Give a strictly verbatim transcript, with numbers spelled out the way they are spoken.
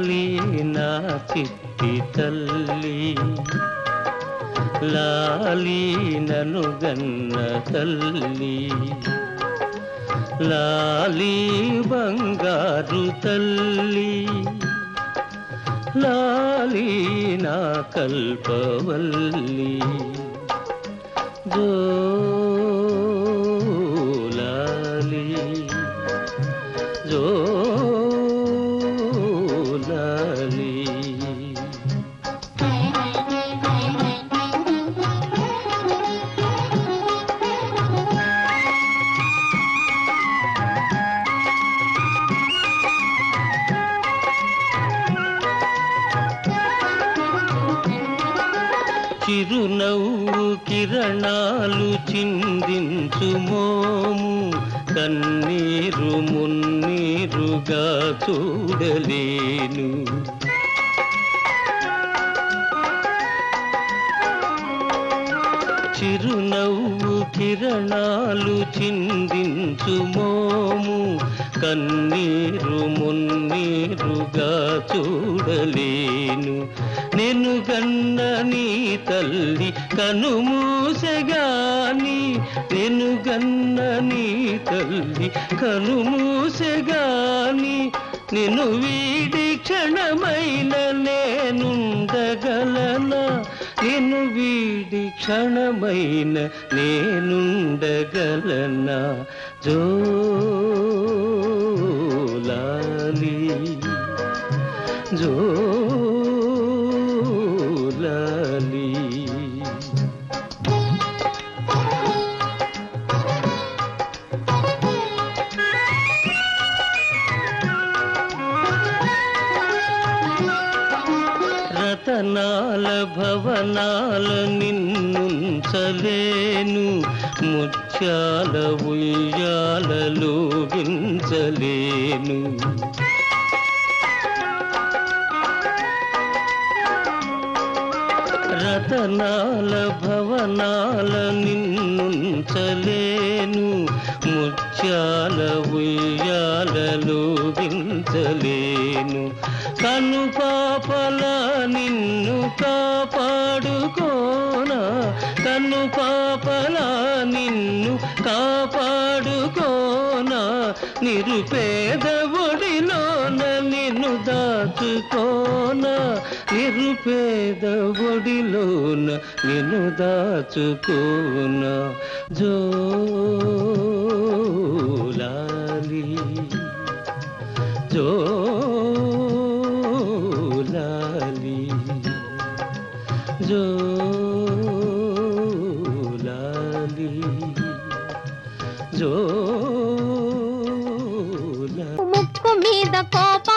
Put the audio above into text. లాలి నా చిట్టి తల్లి లాలి నను గన్న తల్లి లాలి బంగారు తల్లి లాలి నా కల్పవల్లి జో లాలి జో చిరునవ్వు కిరణాలు చిందించుమోము కన్నీరు మున్నీరుగా చూడలేను చిరునవ్వు కిరణాలు చిందించుమోము కన్నీరు మున్నీరుగా చూడలేను నేను గన్న నీ తల్లి కనుమూసగాని నేను గన్న నీ తల్లి కనుమూసగాని నిన్ను వీడి క్షణమైన నేనుండగలనా నిన్ను వీడి క్షణమైన నేనుండగలనా జో లాలి జో రతనాల భవనాల నిన్నుంచలేను ముత్యాల ఉయ్యాలలో వించలేను రతనాల భవనాల నిన్నుంచలేను ముత్యాల ఉయ్యాలలో వించలేను కను పాపల నిన్ను కాపాడుకోనా కను పాపల నిన్ను కాపాడుకోనా నిరుపేద ఒడిలోన నిన్ను దాచుకోనా నిరుపేద ఒడిలోన నిన్ను దాచుకోనా జో లాలి జో లాలి జో లాలి జో ముక్కు మీద కోప